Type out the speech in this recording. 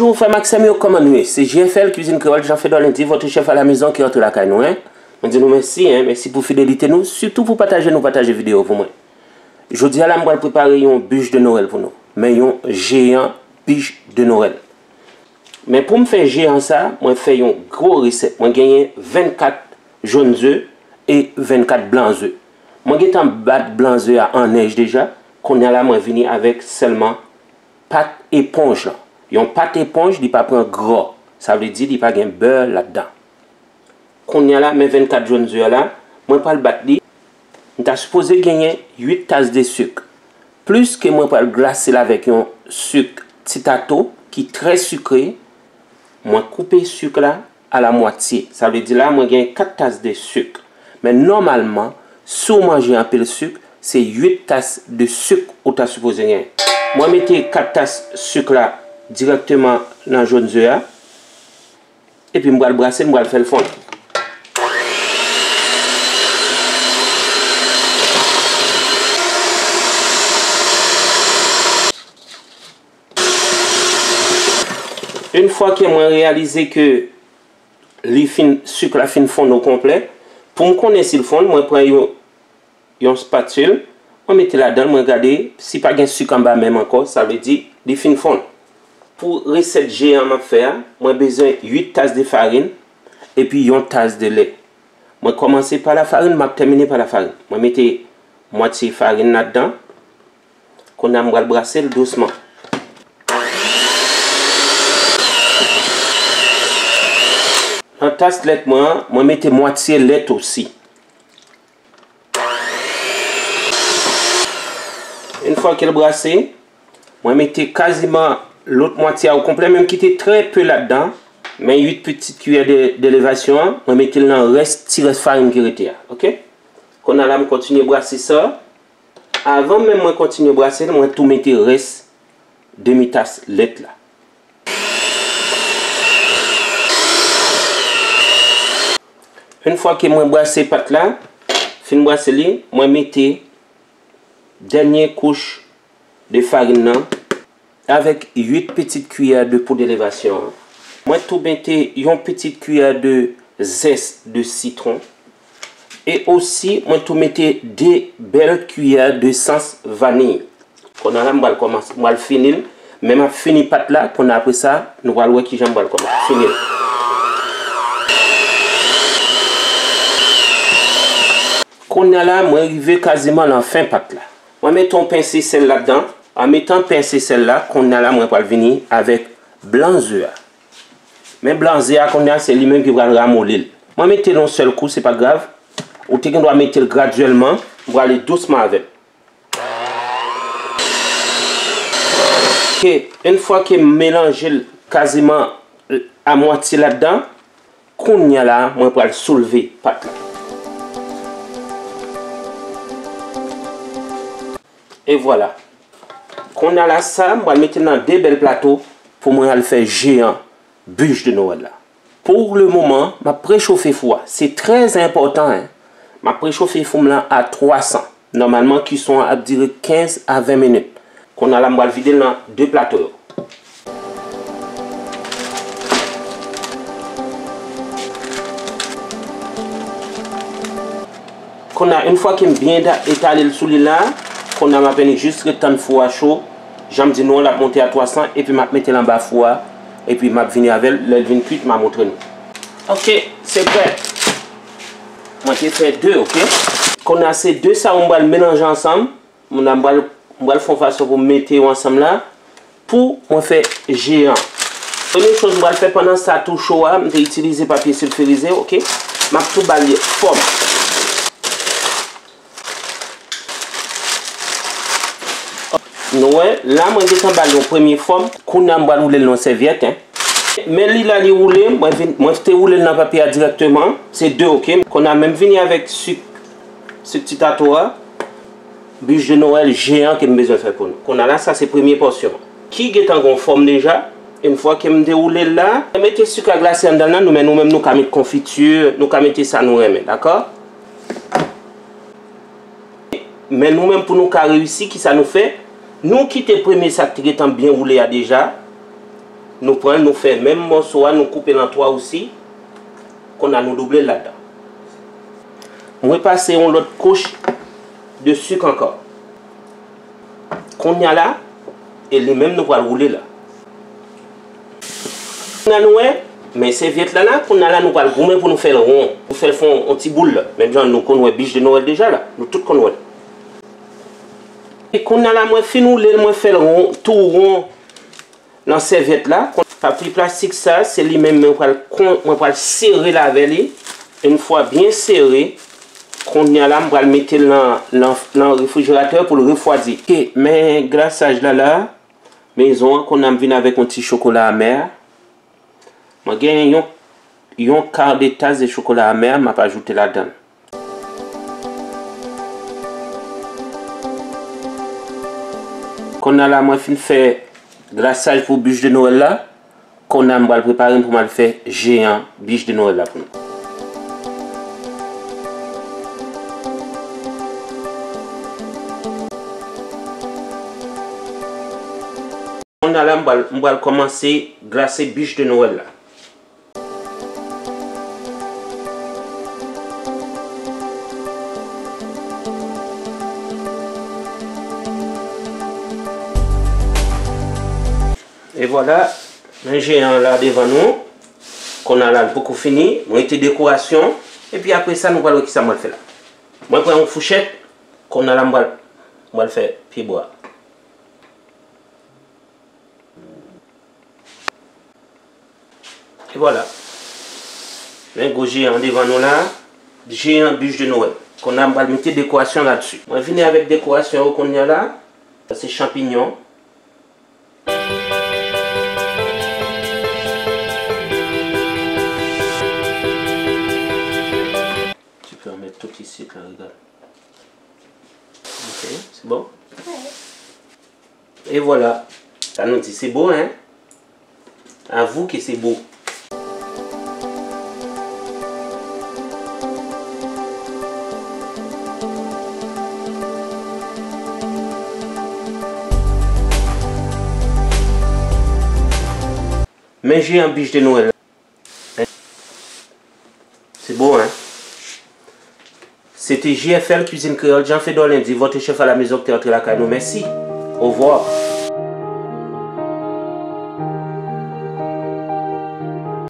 Bonjour, frère Maxime, comment nous? C'est JFL Cuisine Créole, Jean Dolentir, votre chef à la maison qui rentre la caille. Nous, on dit nous merci, hein? Merci pour fidélité nous, surtout pour partager vidéo pour moi. Je dis à la moi préparer une bûche de Noël pour nous, mais une géant bûche de Noël. Mais pour me faire géant ça, moi fais une grosse recette. Moi gagner 24 jaunes œufs et 24 blancs œufs. Moi j'ai un battre blancs œufs en neige déjà, qu'on a là moi venir avec seulement pâte éponge là. Yon pâte éponge, il pas prend gras. Ça veut dire il pas gain beurre là-dedans. Qu'on y a là mes 24 jaunes œufs là, moi pas le battre li. On t'a supposé gagner 8 tasses de sucre. Plus que moi pas le glacer là avec un sucre titato qui est très sucré. Moi couper sucre là à la moitié. Ça veut dire là moi gagne 4 tasses de sucre. Mais normalement, si on mange un peu de sucre, c'est 8 tasses de sucre ou t'a supposé gagner. Moi mettez 4 tasses de sucre là directement dans le jaune d'œuf et puis je vais le brasser, je vais le faire fondre. Une fois que j'ai réalisé que le sucre fin fond au complet, pour me connaître si le fond, je prends une spatule, je mets là-dedans, je regarde si pas de sucre en bas même encore, ça veut dire le fin fond. Pour recette géant à faire, moi besoin 8 tasses de farine et puis 1 tasse de lait. Moi commencer par la farine, moi terminer par la farine. Moi mettez moitié farine là-dedans. Qu'on a me brasser doucement. En tasse lait moi mettez moitié lait aussi. Une fois qu'elle brassé, moi mettez quasiment l'autre moitié au complet, même qui était très peu là-dedans, mais 8 petites cuillères d'élévation, on met dans le reste, petit reste farine qui était là. Ok? Qu'on a là, on continue à brasser ça. Avant même de continuer à brasser, on va tout mettre le reste, demi-tasse lait là. Une fois que je brasse pâte là, fin de brasser, je mets la dernière couche de farine là. Avec 8 petites cuillères de poudre d'élévation. Moi, tout mettez une petite cuillère de zeste de citron. Et aussi, moi, tout mettez 2 belles cuillères de sens vanille. Qu'on a là, on va le finir. Même à finir pâte là, qu'on a après ça, nous allons voir qui j'aime le finir. Qu'on a là, moi, arrivé quasiment à la fin pâte là. Moi, mettons pincé celle là-dedans. En mettant pincé celle-là, qu'on a là, moi, pour venir avec blancs œufs. Mais blancs œufs, qu'on a, c'est lui-même qui va le ramollir. Moi, mettez d'un seul coup, c'est pas grave. Ou tu dois mettre graduellement, pour aller doucement avec. Okay. Une fois que mélange quasiment à moitié là-dedans, qu'on a là, moi, pour le soulever. Et voilà. Qu'on a là ça, on va mettre dans 2 belles plateaux pour moi le faire géant bûche de Noël là. Pour le moment, m'a préchauffé four, c'est très important hein. M'a préchauffé four là à 300. Normalement qui sont à dire 15 à 20 minutes. Qu'on a là, on va vider dans 2 plateaux. Qu'on a une fois qu'il bien étalé le sous là, qu'on a m'appelé juste le temps de four à chaud. J'aime dire non, on l'a monté à 300 et puis m'a mettre en bas four et puis m'a venir avec l'elvin cuite m'a montré nous. OK, c'est prêt. Moi j'ai fait 2, OK. Qu'on a ces 2 ça on va le mélanger ensemble. On va le faire façon pour mettre ensemble là pour on fait géant. Première chose on va le faire pendant ça tout chaud, on va utiliser papier sulfurisé, OK. M'a tout balayé forme. Ouais, là, moi, je vais t'emballer en première forme, qu'on a roulé dans la serviette. Hein. Mais l'île a roulé, moi, je t'ai roulé dans le papier directement. C'est 2, OK. Qu'on a même venu avec ce petit tatouage, bûche de Noël géant que j'ai besoin de faire pour nous. Qu'on a là, ça, c'est la première portion. Qui est en forme déjà, une fois que je déroulé là, je mets le sucre à glacer en dedans, nous mettons nous-mêmes, nous mettons confiture, nous mettons ça nous-mêmes, d'accord? Mais nous-mêmes, pour nous réussir, qui ça nous fait? Nous quittons le premier sac qui est bien roulé déjà. nous prenons, nous faisons même morceau, nous coupons dans trois aussi, qu'on a nous doublé là-dedans. On va passer en l'autre couche de sucre encore. Qu'on y a là, et les mêmes nous va rouler là. On a nous, mais ces viettes là, qu'on a là, nous va le gommer pour nous faire le rond, pour faire le fond en petit boule là. Même genre, nous connaissons Bûche de Noël déjà là, nous tous connaissons. Et qu'on a là, moi, fin nous, moi, faire le rond, tout rond. Dans cette serviette là, papier plastique ça, c'est lui-même, on va le serrer là avec lui. Une fois bien serré, qu'on y a là, on va le mettre dans le réfrigérateur pour le refroidir. Okay. Mais glaçage là, maison, qu'on a venu avec un petit chocolat amer. Moi, j'ai un quart de tasse de chocolat amer, m'a pas ajouté là-dedans. Qu'on a là, moi, fin faire glaçage pour Bûche de Noël là, qu'on a mal préparé pour mal faire géant Bûche de Noël là pour nous. On a là, on va commencer à glacer Bûche de Noël là. Et voilà, un géant là devant nous, qu'on a là beaucoup fini, on était décoration, et puis après ça, nous allons voir qui ça va le faire là. Moi, je prends une fourchette, qu'on a là, on va le faire, pied bois. Et voilà, un gros géant devant nous là, géant Bûche de Noël, qu'on a là, on décoration là-dessus. On va venir avec décoration qu'on a là, c'est champignons. Tout ici, là, regarde. Ok, c'est bon? Ouais. Et voilà. Ça nous dit c'est beau, hein? À vous que c'est beau. Mais j'ai un Bûche de Noël. C'est beau, hein? C'était JFL Cuisine Créole, Jean Dolentir, votre chef à la maison qui est entré la caille. Merci. Au revoir.